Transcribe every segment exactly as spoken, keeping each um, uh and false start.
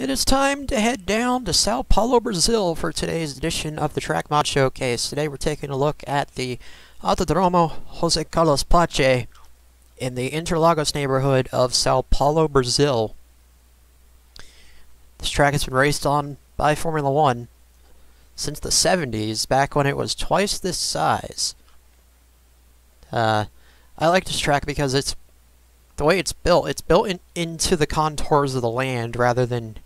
It is time to head down to Sao Paulo, Brazil for today's edition of the Track Mod Showcase. Today we're taking a look at the Autodromo Jose Carlos Pace in the Interlagos neighborhood of Sao Paulo, Brazil. This track has been raced on by Formula One since the seventies, back when it was twice this size. Uh, I like this track because it's the way it's built. It's built in, into the contours of the land rather than,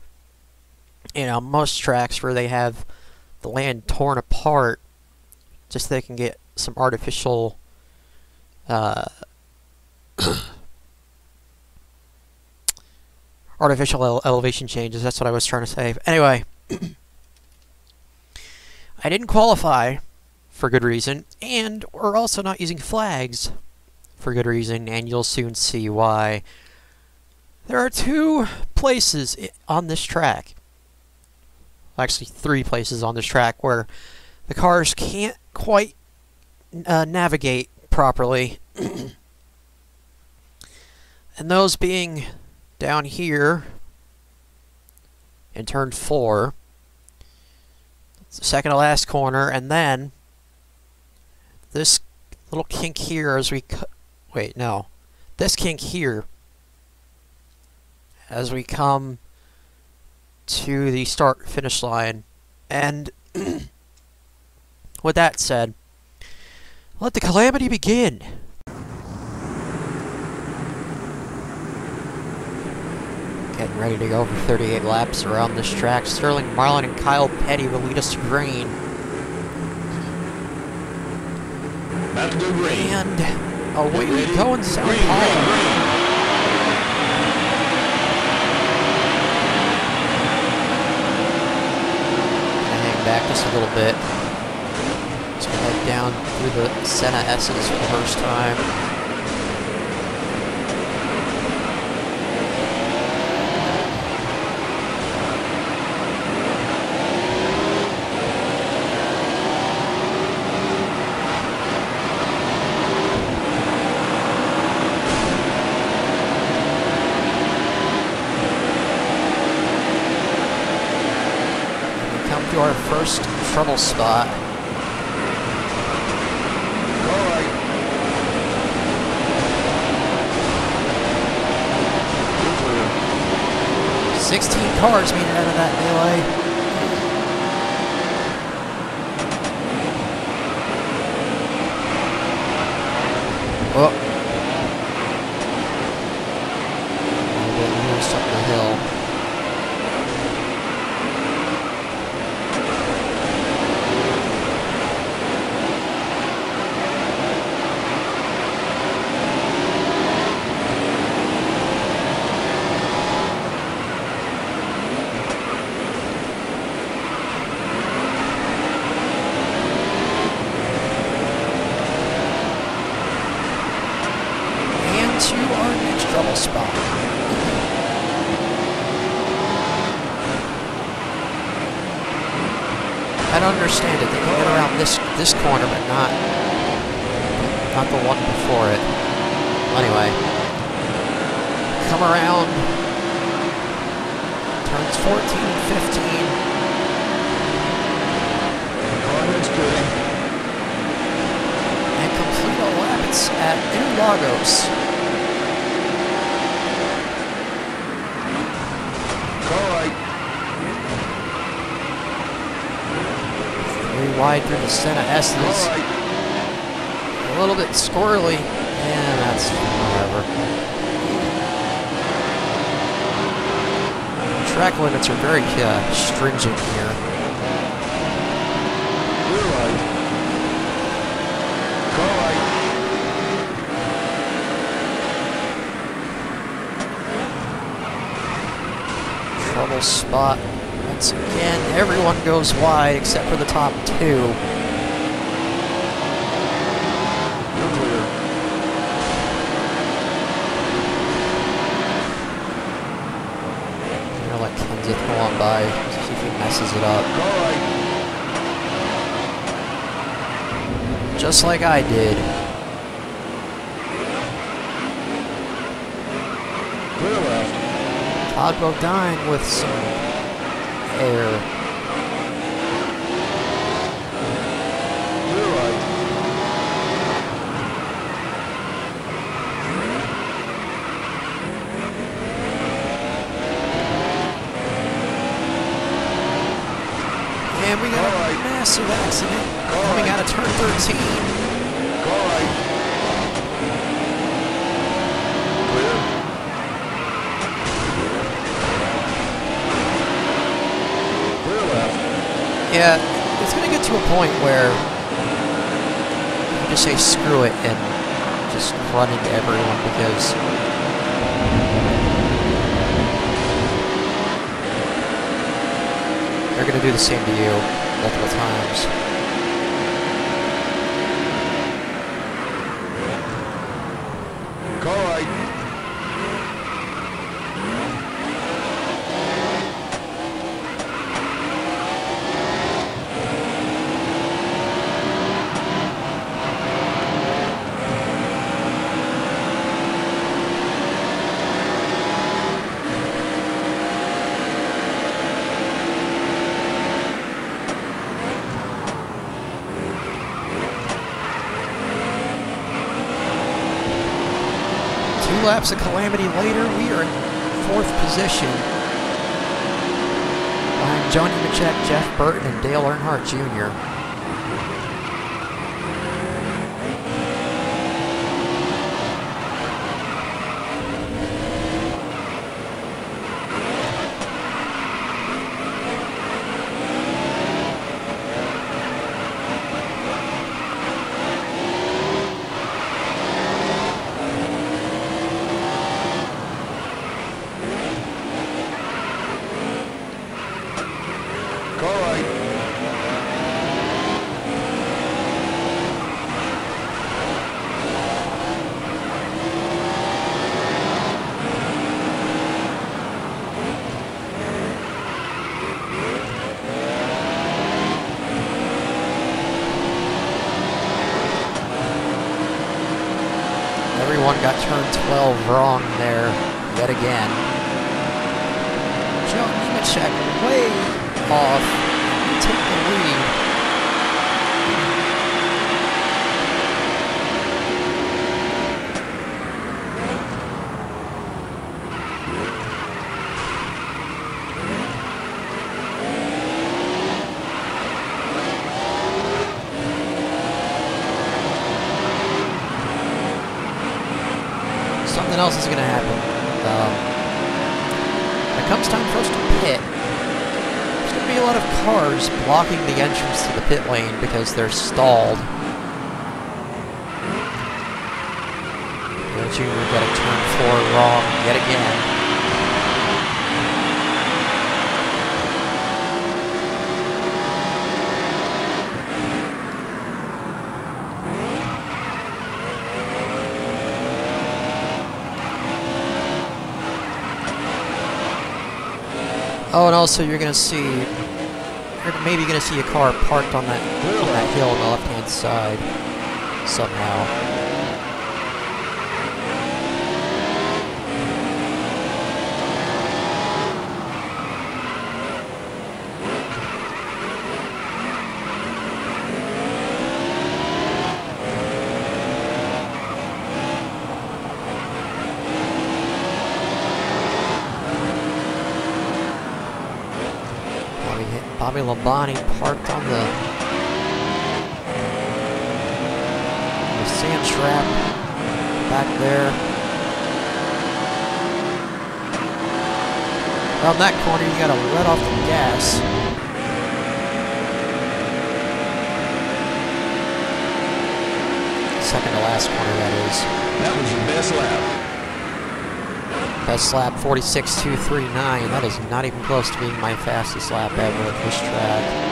you know, most tracks where they have the land torn apart just so they can get some artificial uh, artificial ele elevation changes. That's what I was trying to say. Anyway, I didn't qualify for good reason, and we're also not using flags for good reason, and you'll soon see why. There are two places on this track, actually three places on this track, where the cars can't quite uh, navigate properly. And those being down here in turn four, it's the second to last corner, and then this little kink here as we cut. Wait, no. This kink here, as we come to the start-finish line. And with that said, let the calamity begin. Getting ready to go for thirty-eight laps around this track. Sterling Marlin and Kyle Petty will lead us to green. Back to green. And away we go in Sao Paulo. Gonna hang back just a little bit. Let's head down through the Senna S's for the first time. Our first trouble spot. Right. Sixteen cars made it out of that melee. Understand it, they can get around this this corner, but not not the one before it. Anyway, come around turns fourteen and fifteen. And complete a lap. It's at Interlagos. Wide through the Senna S. A little bit squirrely, and that's whatever. Track limits are very uh, stringent here. You're right. Go right. Trouble spot. Once again, everyone goes wide except for the top two. You're clear. I'm gonna let Kenseth go on by, see if he messes it up. Right. Just like I did. Clear left. Todd Bodine with some error. Massive accident All coming right. out of turn thirteen. All right. Clear. Clear left. Yeah, it's going to get to a point where you just say screw it and just run into everyone because they're going to do the same to you multiple times. All right. Laps of calamity later, we are in fourth position behind Johnny Machek, Jeff Burton, and Dale Earnhardt, Junior Got turn twelve wrong there yet again. Joe Nemechek way off, take the lead. Else is going to happen. Um, when it comes time for us to pit, there's going to be a lot of cars blocking the entrance to the pit lane because they're stalled. Junior got a turn four wrong yet again. Oh, and also you're going to see, you're maybe going to see a car parked on that, on that hill on the left-hand side somehow. Bobby Labani parked on the, the sand trap back there. Around that corner, you gotta let off the gas. Second to last corner, that is. That was your best lap. Best lap, forty-six two thirty-nine. That is not even close to being my fastest lap ever at this track.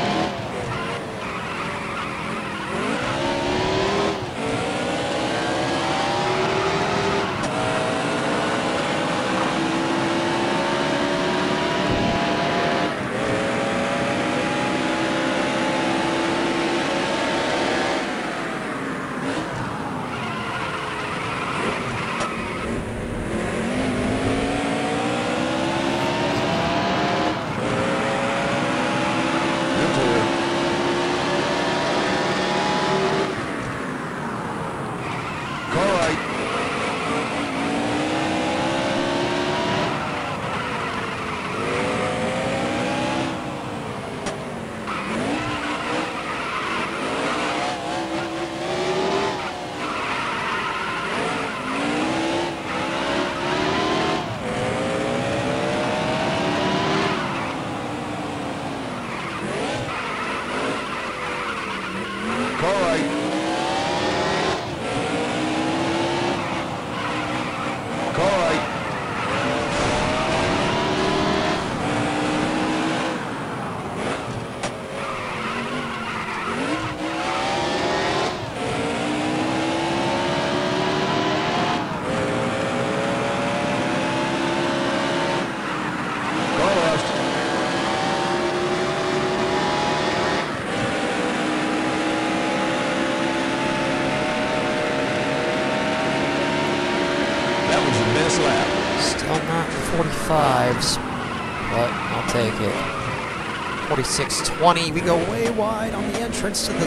forty-fives, but I'll take it. forty-six twenty. We go way wide on the entrance to the to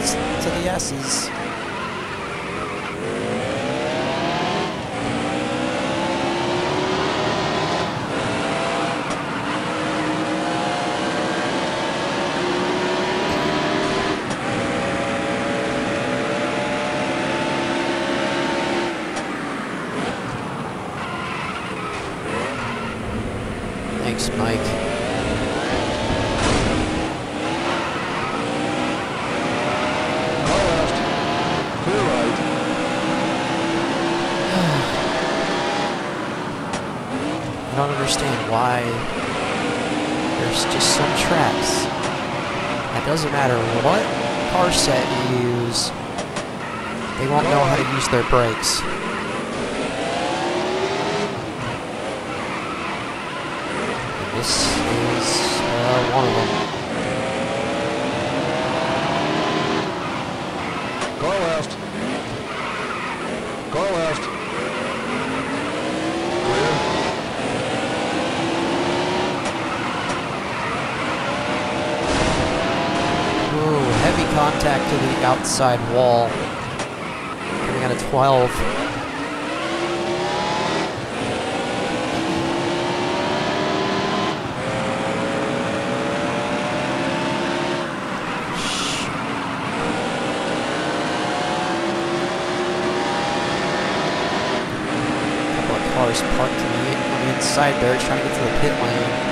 the S's. Why there's just some traps. That doesn't matter what car set you use, they won't know how to use their brakes. And this is uh, one of them. Go left. Go left. Contact to the outside wall. Coming out of twelve. A couple of cars parked on the inside there, trying to get to the pit lane.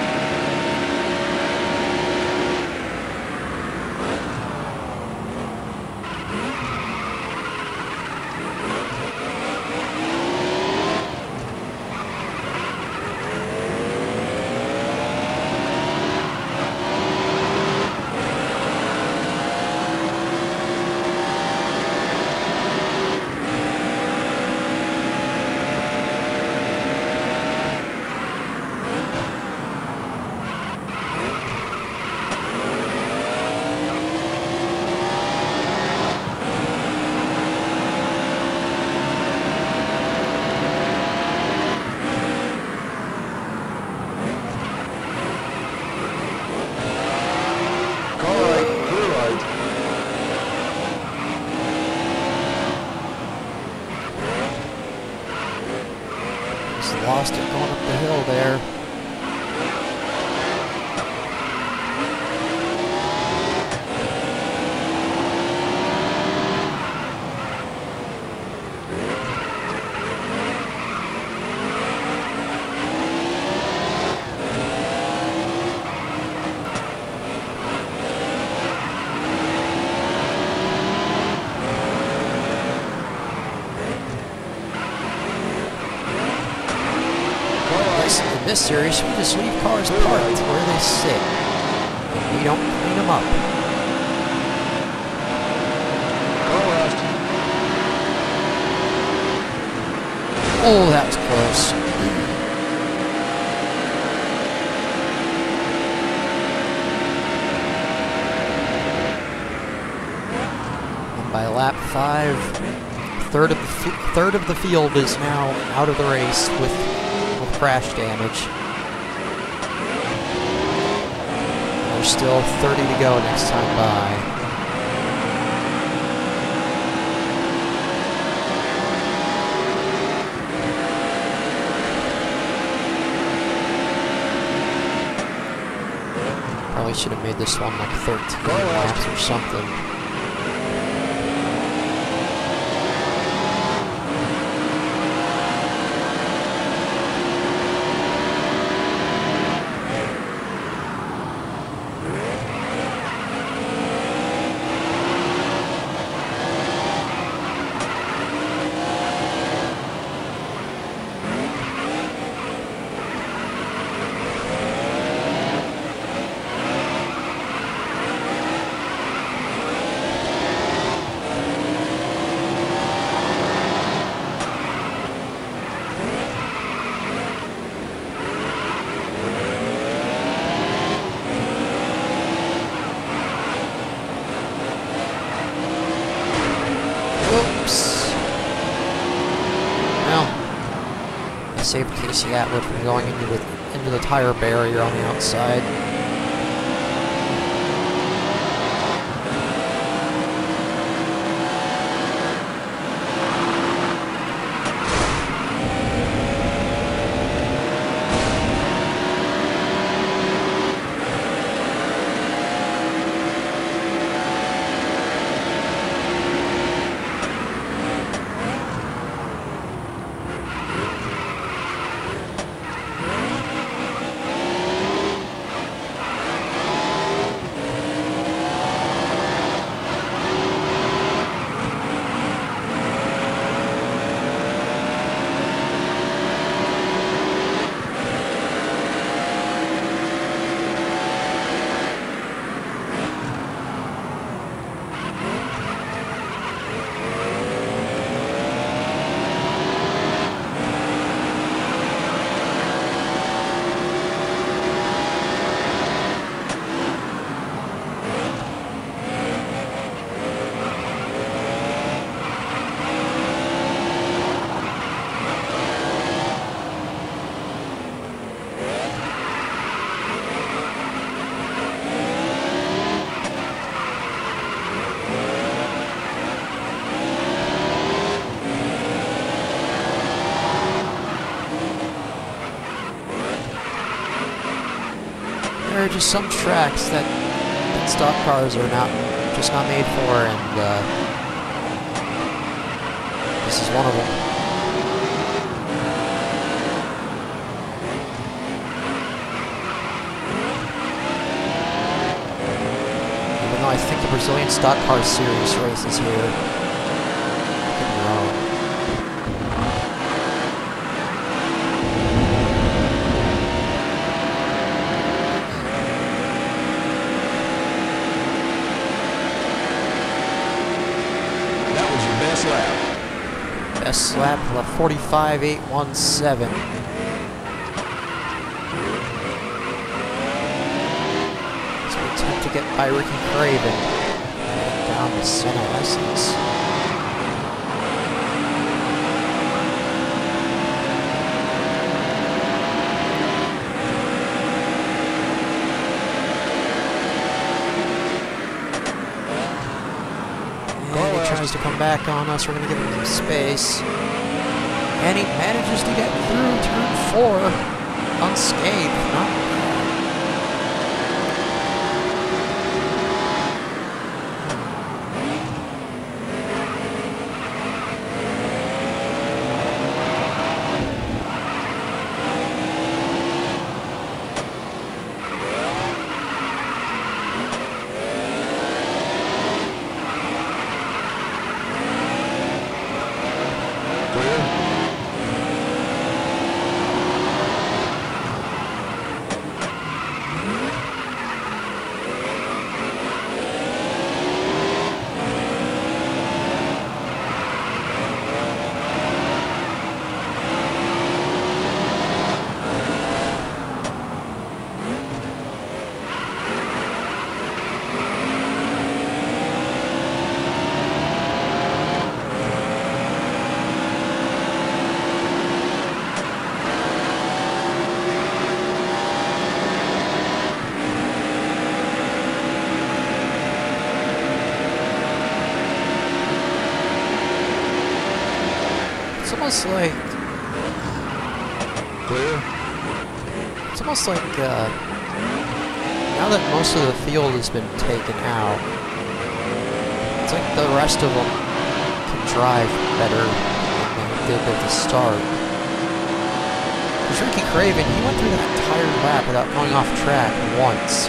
Lost it going up the hill there. This series, we just leave cars parked where they sit, and we don't clean them up. Oh, that was close. And by lap five, third of the third of the field is now out of the race with crash damage. There's still thirty to go next time by. Probably should have made this one like thirteen laps or something. Casey Atwood from going into the, into the tire barrier on the outside. There are just some tracks that, that stock cars are not just not made for, and uh, this is one of them. Even though I think the Brazilian stock car series races here. Lap forty-five eight seventeen. So we attempt to get by Ricky Craven. Down to Senna S. To come back on us. We're going to give him some space. And he manages to get through turn four unscathed. It's almost like clear. It's almost like uh, now that most of the field has been taken out, it's like the rest of them can drive better than they did at the start. Because Ricky Craven, he went through that entire lap without going off track once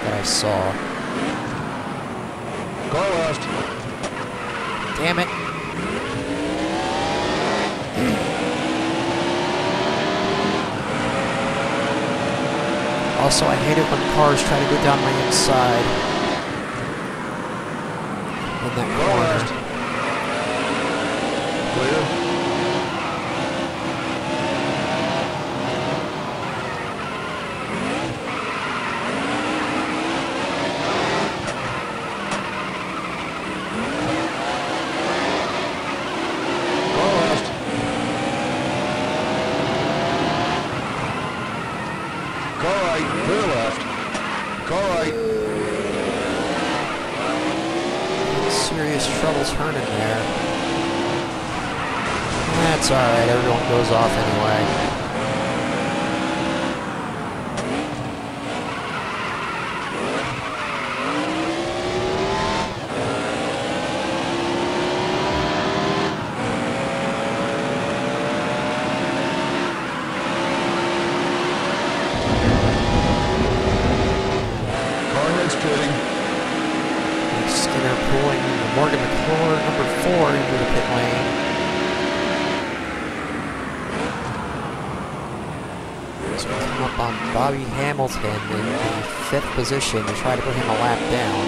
that I saw. Car lost. Damn it. Also, I hate it when cars try to go down my inside in that corner. Clear. Closed. right, clear left. Call right. Serious troubles hurting there. That's all right. Everyone goes off anyway. Bobby Hamilton in the fifth position to try to put him a lap down.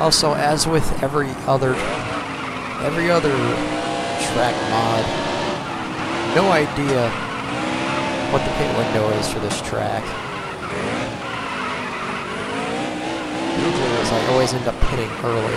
Also, as with every other every other track mod, no idea what the pit window is for this track. Usually, as I always end up pitting early.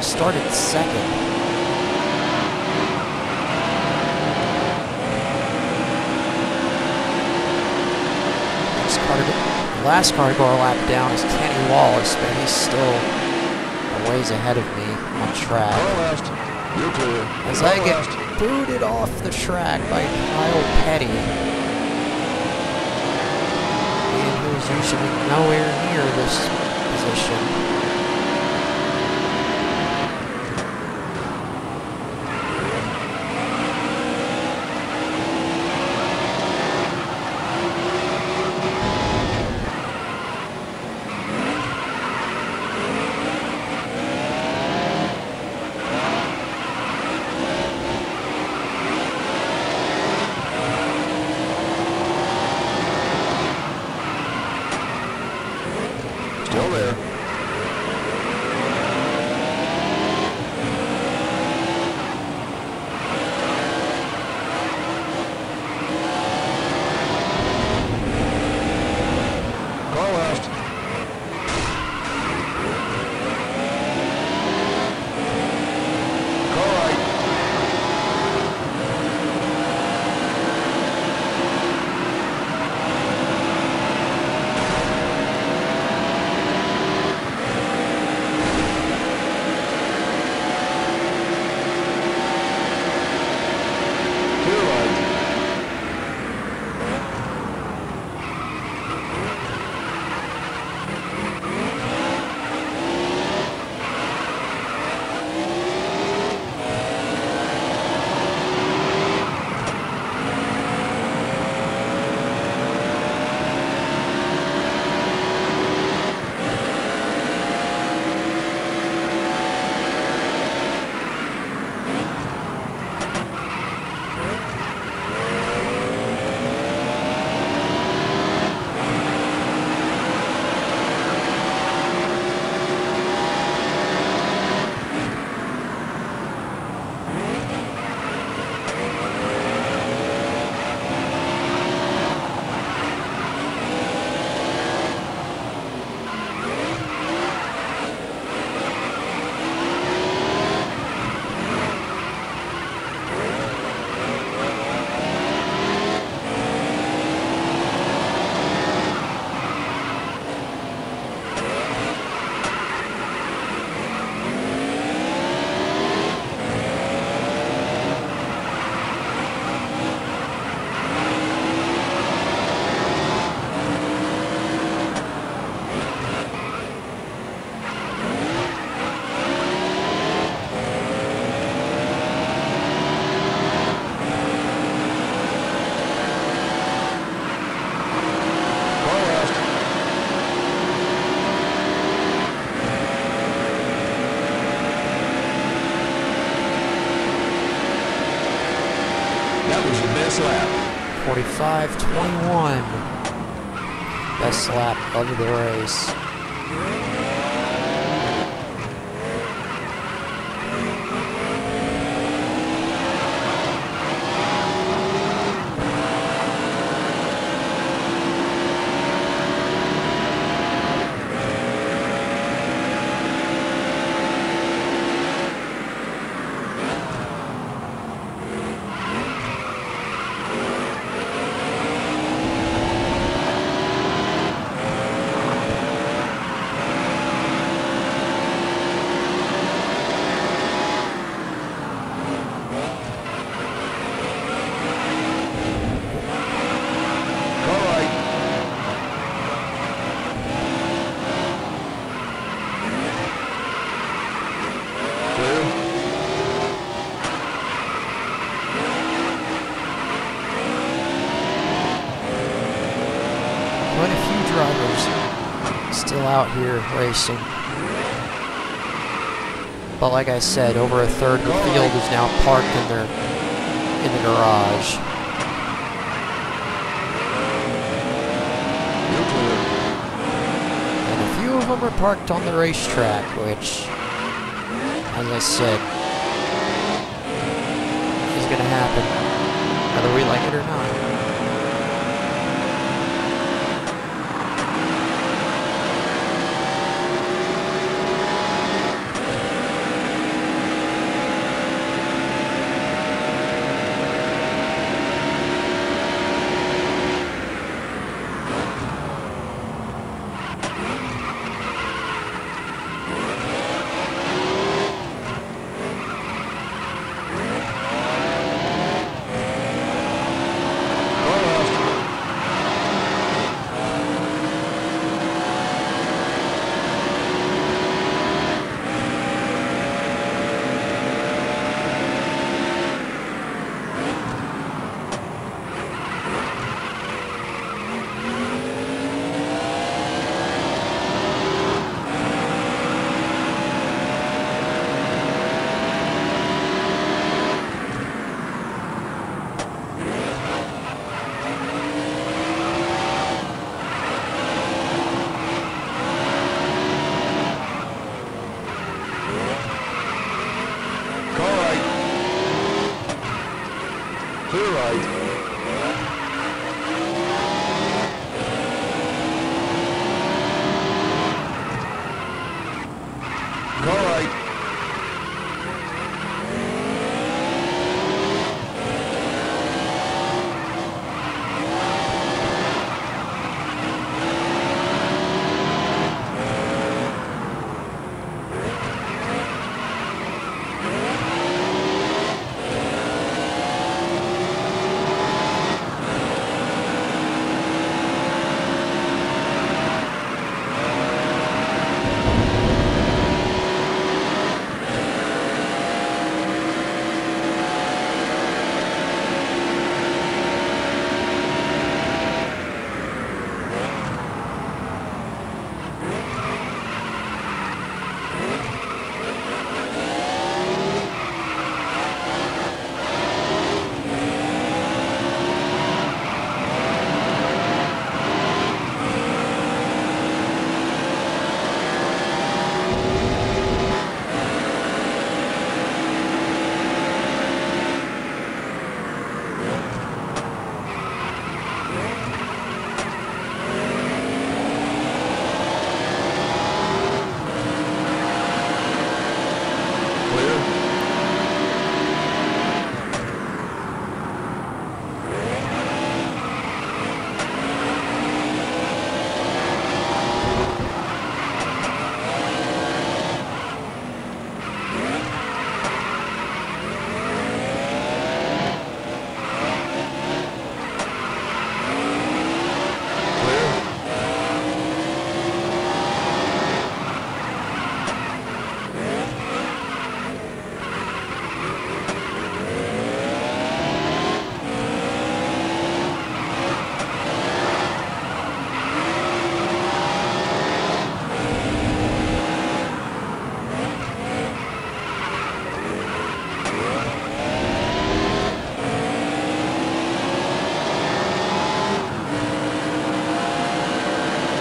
Started second. Next car to, last car to go a lap down is Kenny Wallace, but he's still a ways ahead of me on track. As I get booted off the track by Kyle Petty, and who's usually nowhere near this position. That was your best lap. forty-five twenty-one. Best lap of the race. Out here racing, but like I said, over a third of the field is now parked in their in the garage. And a few of them are parked on the racetrack, which, as I said, is going to happen, whether we like it or not.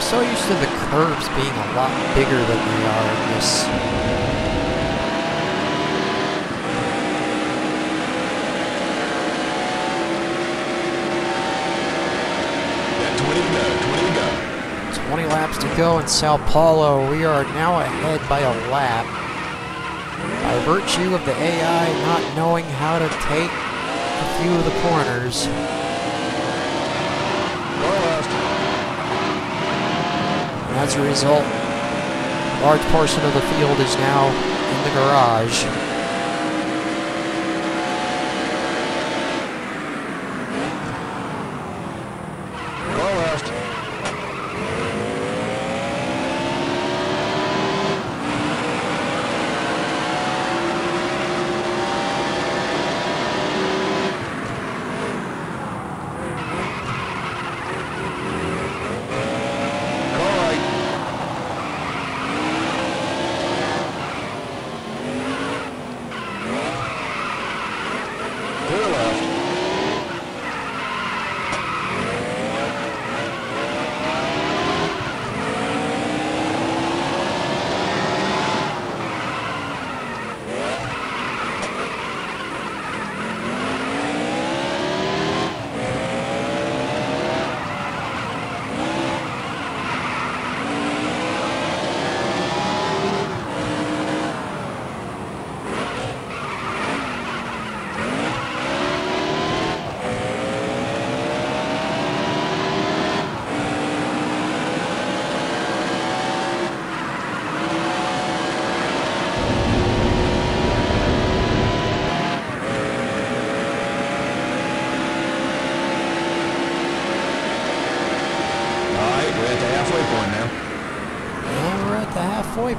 so used to the curves being a lot bigger than they are in this. twenty laps to go in Sao Paulo. We are now ahead by a lap. By virtue of the A I not knowing how to take a few of the corners. And as a result, a large portion of the field is now in the garage.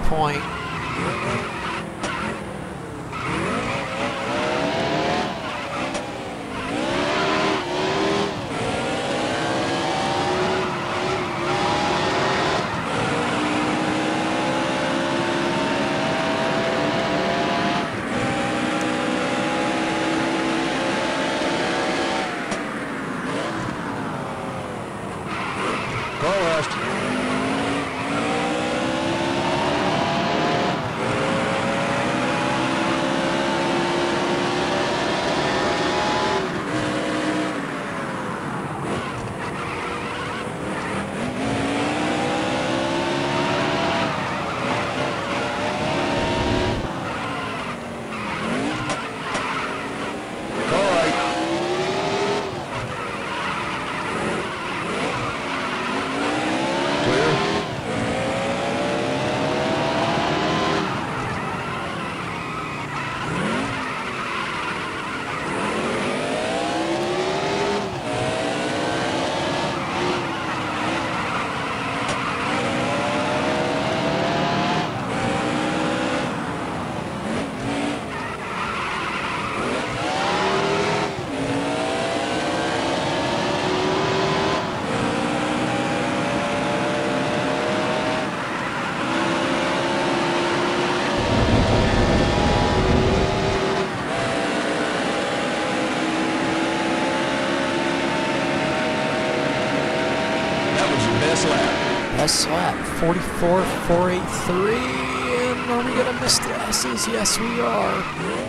Point. Slap forty-four four eighty-three, and are we going to miss the S's? Yes, we are.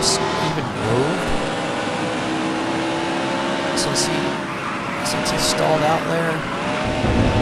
Carlos even moved? Since he, since he stalled out there.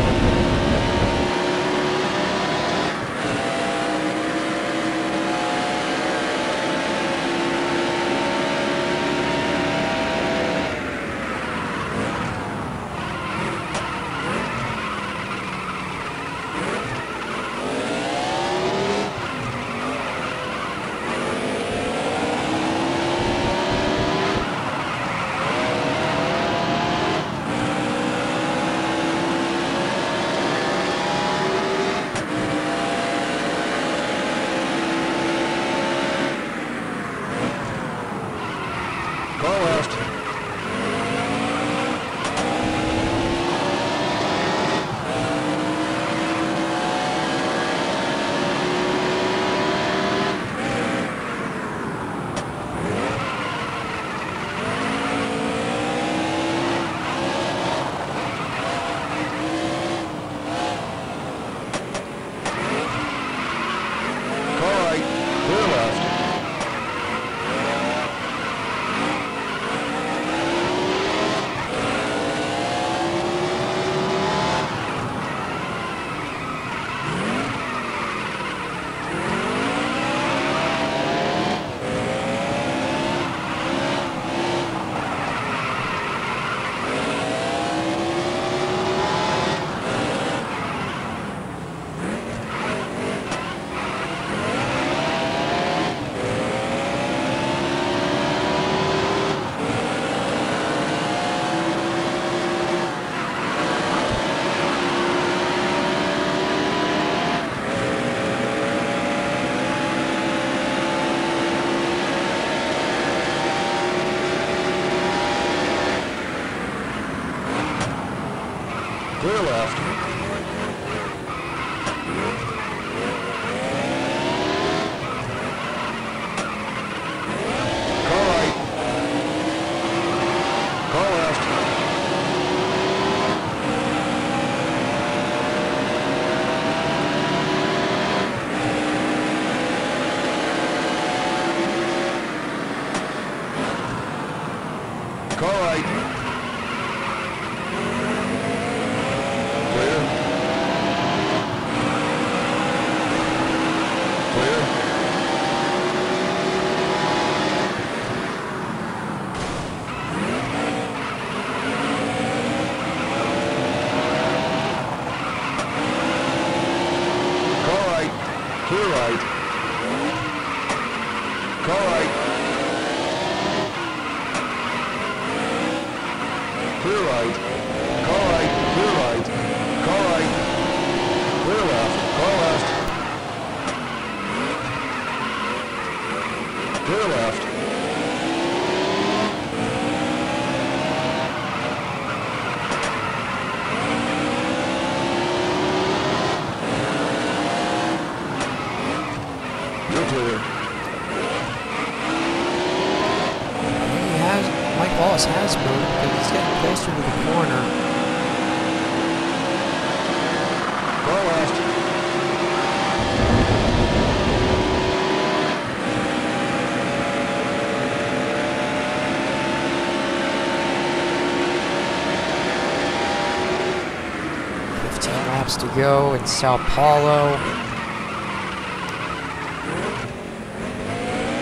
To go in Sao Paulo.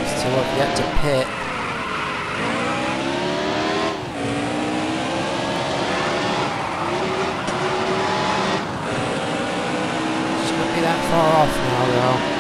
Still have yet to pit. Shouldn't be that far off now, though.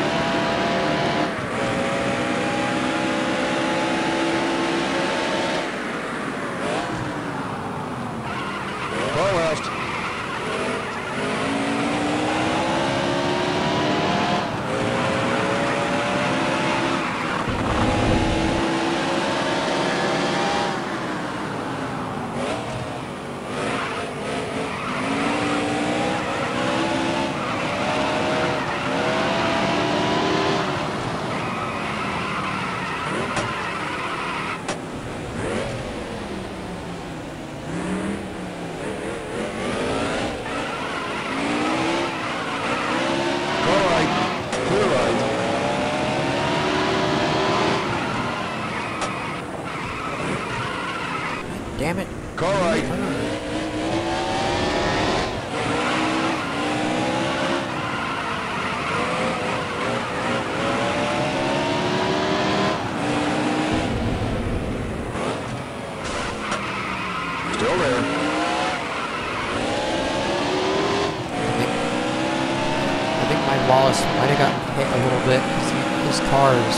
Mike Wallace might have gotten hit a little bit because his car is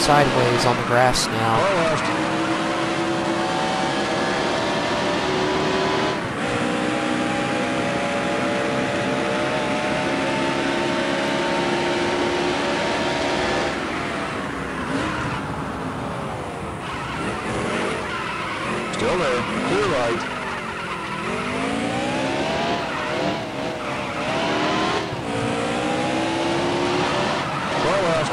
sideways on the grass now. Still there, clear light. Far left.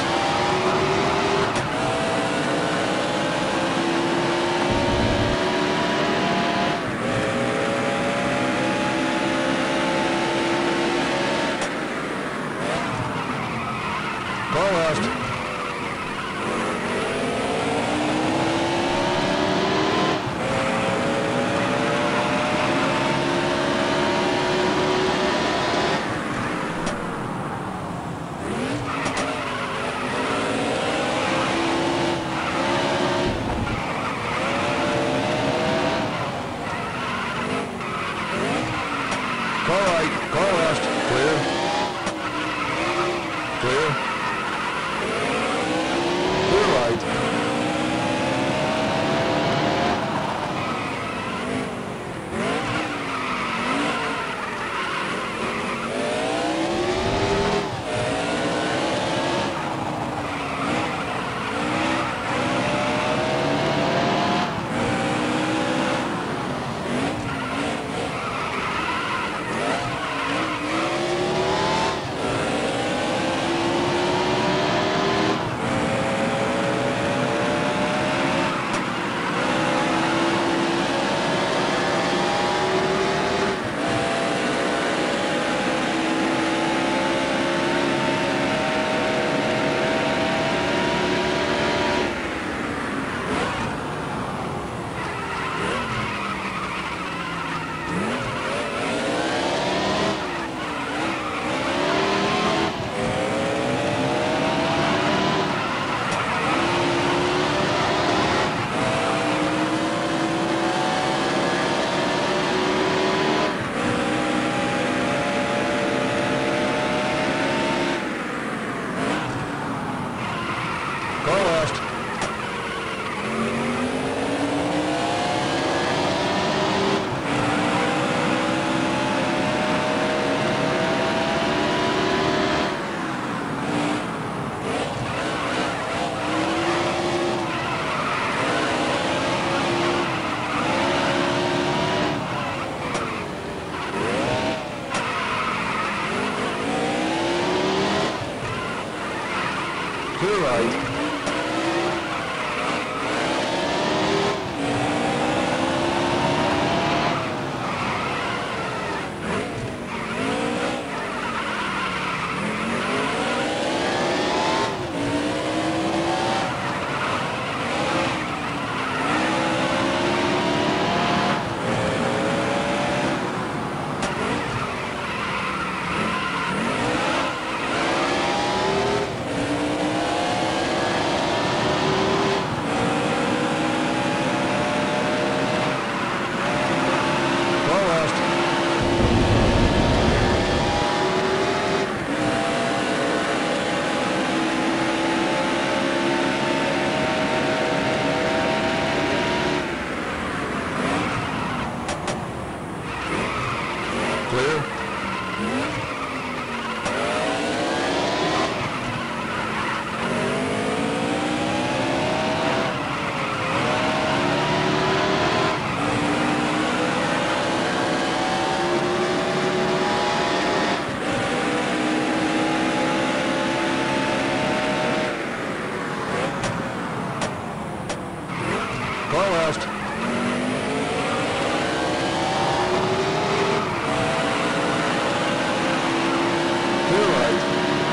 Far left.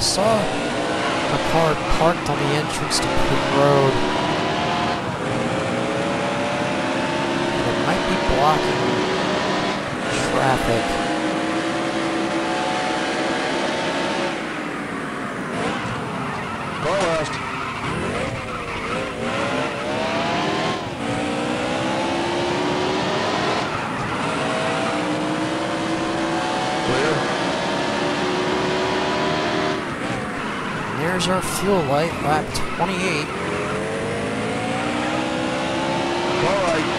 I saw a car parked on the entrance to Pit Road. And it might be blocking traffic. Go west. There's our fuel light, lap twenty-eight. All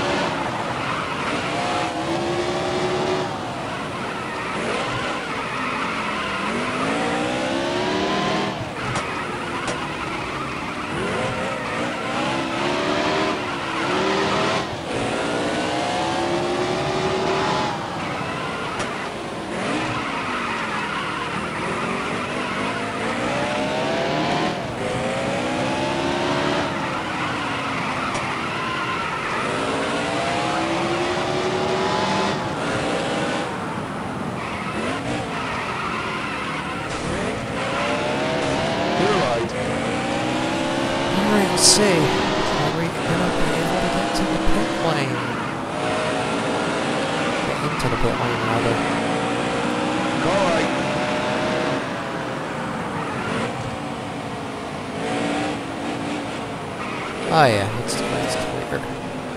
Oh yeah, it's the last clear.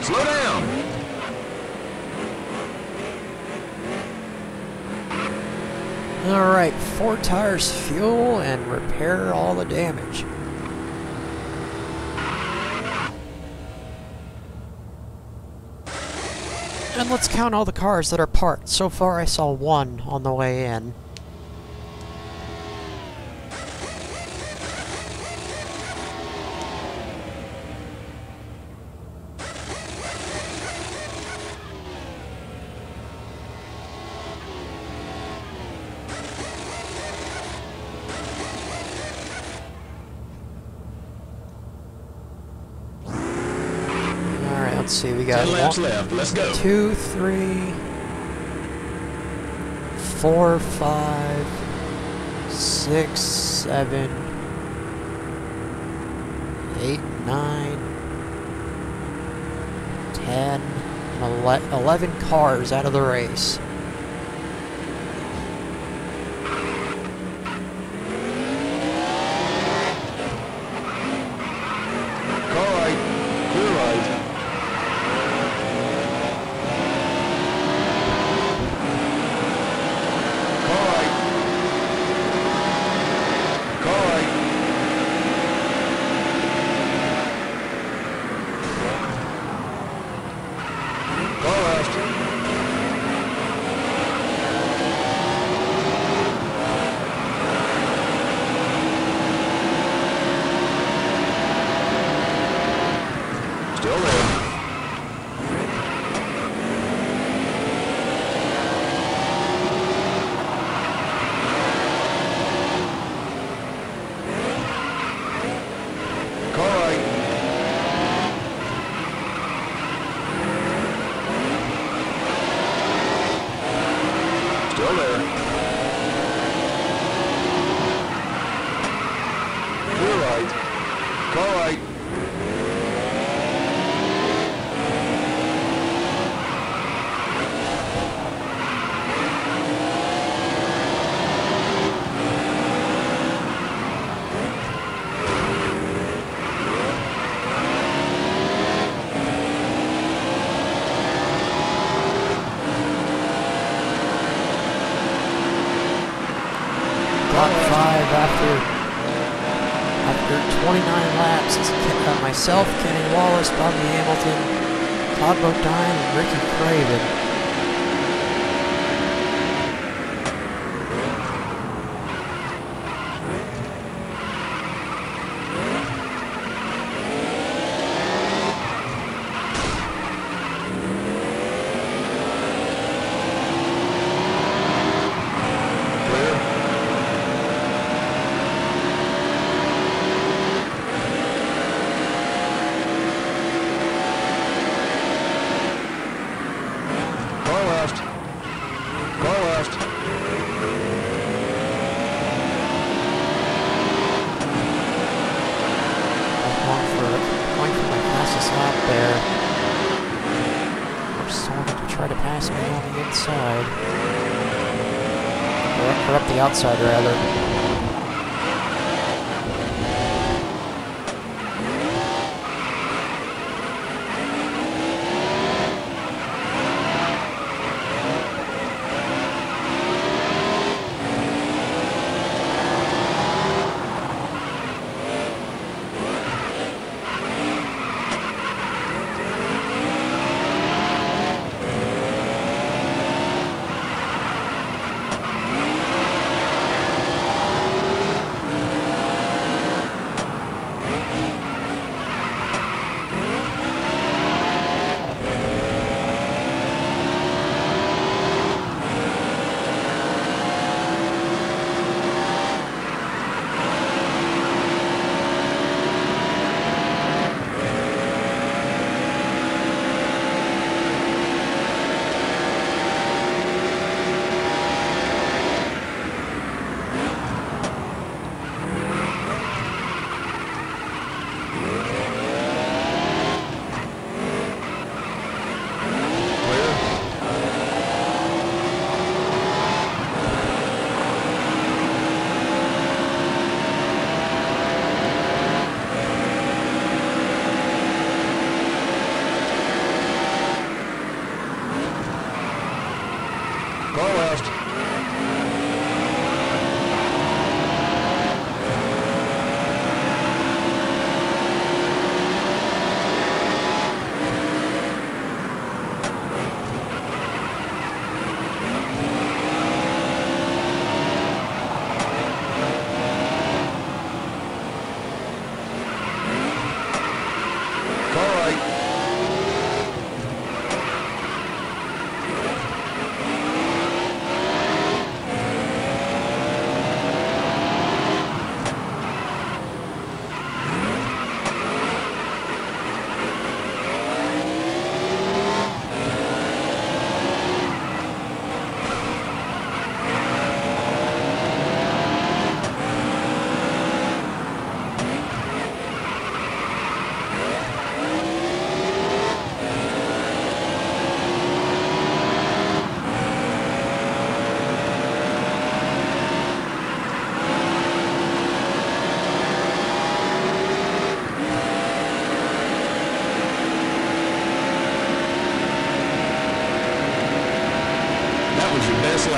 Slow down! Alright, four tires, fuel, and repair all the damage. And let's count all the cars that are parked. So far I saw one on the way in. We got one, left. Let's go. two, three, four, five, six, seven, eight, nine, ten, and eleven cars out of the race. Myself, Kenny Wallace, Bobby Hamilton, Todd Bodine, and Ricky Craven. outside. Or, or up the outside, rather.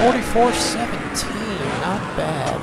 forty-four seventeen, not bad.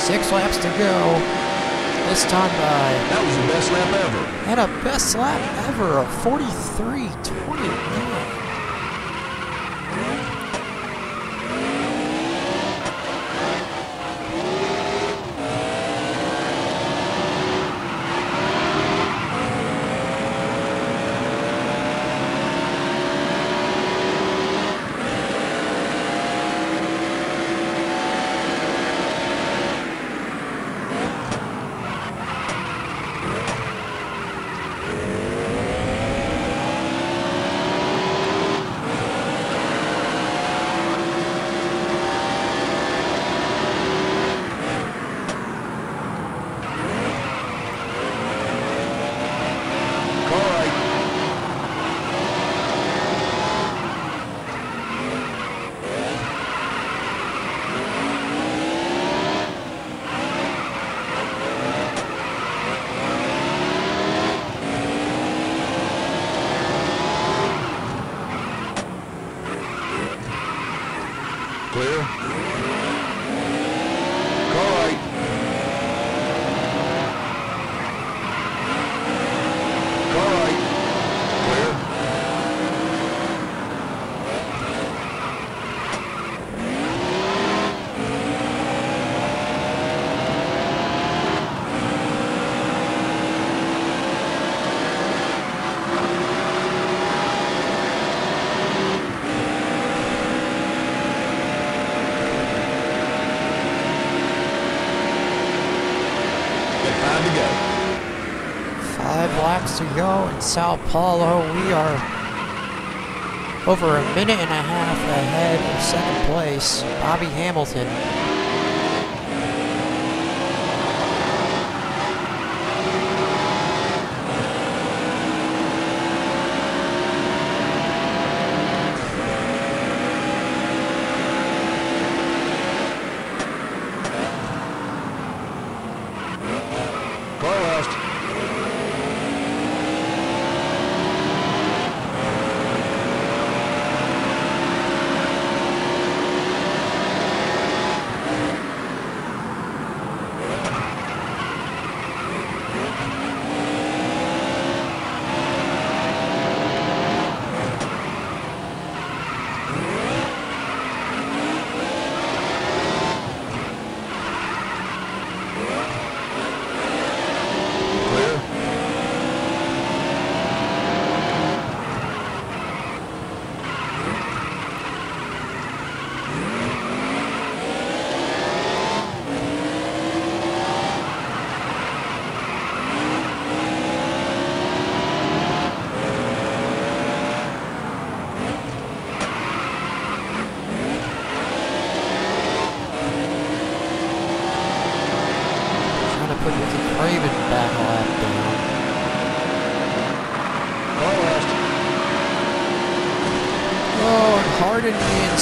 Six laps to go this time by. That was the best lap ever. And a best lap ever of forty-three twenty-nine. laps to go in Sao Paulo. We are over a minute and a half ahead of second place, Bobby Hamilton.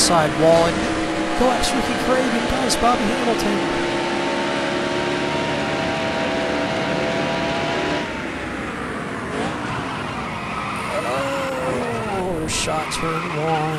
Side wall and collects Ricky Craven, guys, Bobby Hamilton. Oh, shot turn one.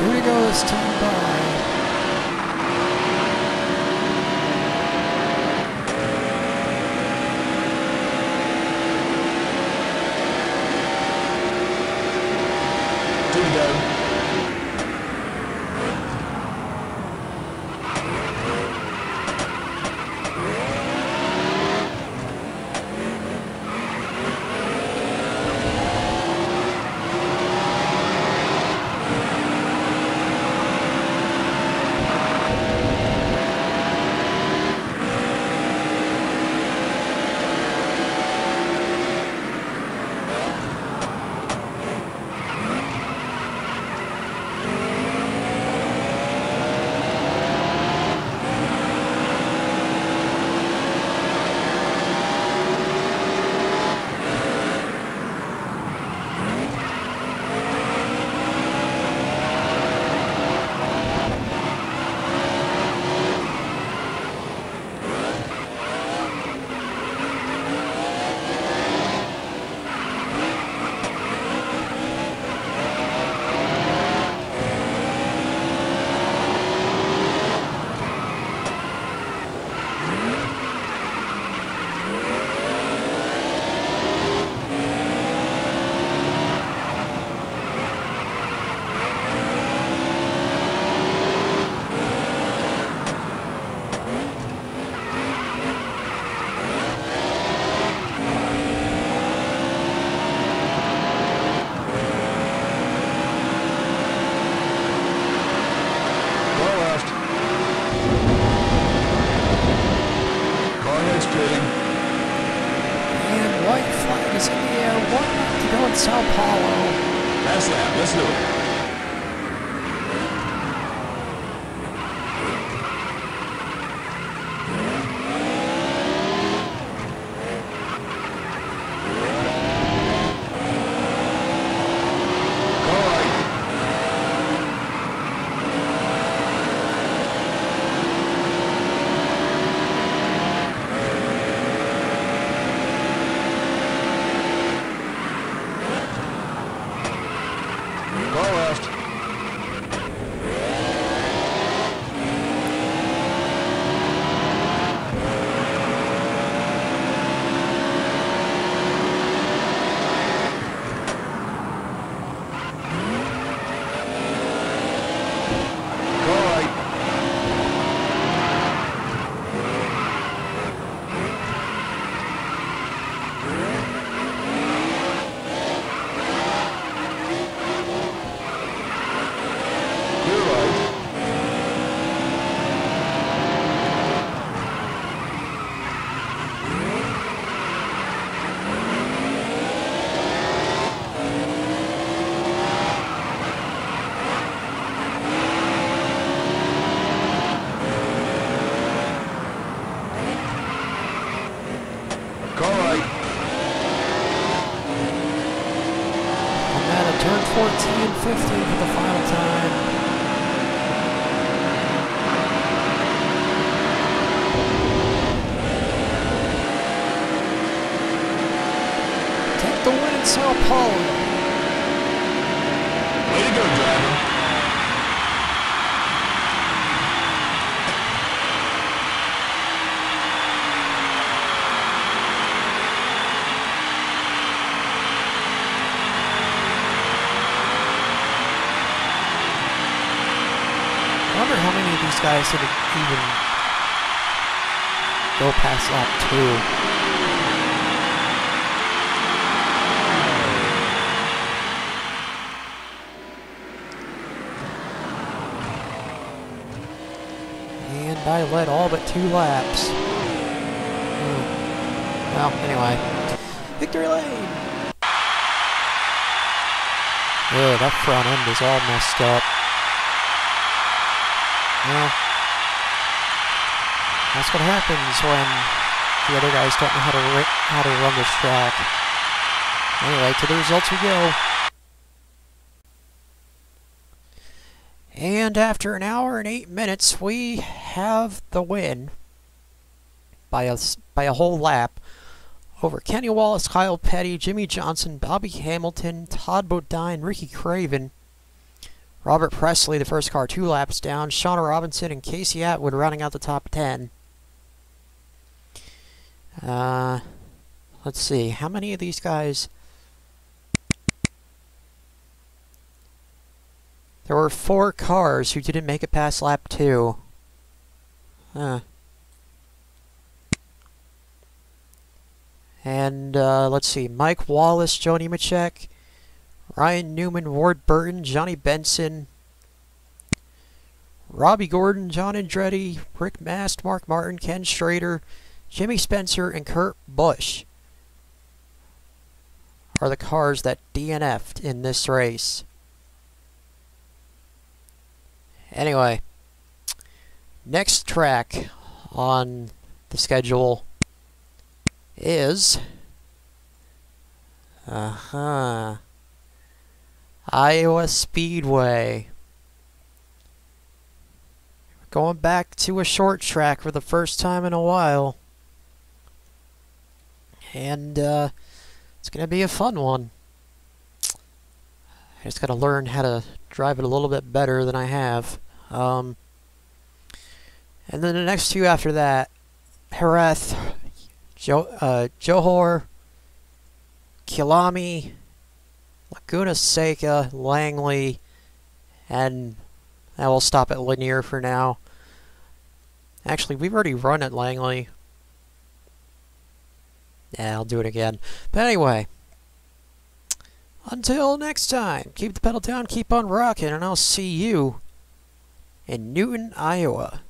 Here we go this time by. Guys didn't even go past lap two. And I led all but two laps. Mm. Well, anyway. Victory lane! Whoa, that front end is all messed up. Well, that's what happens when the other guys don't know how to how to run this track. Anyway, to the results we go. And after an hour and eight minutes, we have the win by a by a whole lap over Kenny Wallace, Kyle Petty, Jimmy Johnson, Bobby Hamilton, Todd Bodine, Ricky Craven, Robert Presley, the first car, two laps down. Shauna Robinson and Casey Atwood rounding out the top ten. Uh, let's see, how many of these guys? There were four cars who didn't make it past lap two. Huh. And uh, let's see, Mike Wallace, Joe Nemechek, Ryan Newman, Ward Burton, Johnny Benson, Robbie Gordon, John Andretti, Rick Mast, Mark Martin, Ken Schrader, Jimmy Spencer, and Kurt Busch are the cars that D N F'd in this race. Anyway, next track on the schedule is uh-huh, Iowa Speedway. We're going back to a short track for the first time in a while. And uh, it's going to be a fun one. I just got to learn how to drive it a little bit better than I have. Um, and then the next few after that, Jerez, jo uh, Johor, Kilami, Laguna Seca, Langley, and I will stop at Lanier for now. Actually, we've already run at Langley. Yeah, I'll do it again. But anyway, until next time, keep the pedal down, keep on rocking, and I'll see you in Newton, Iowa.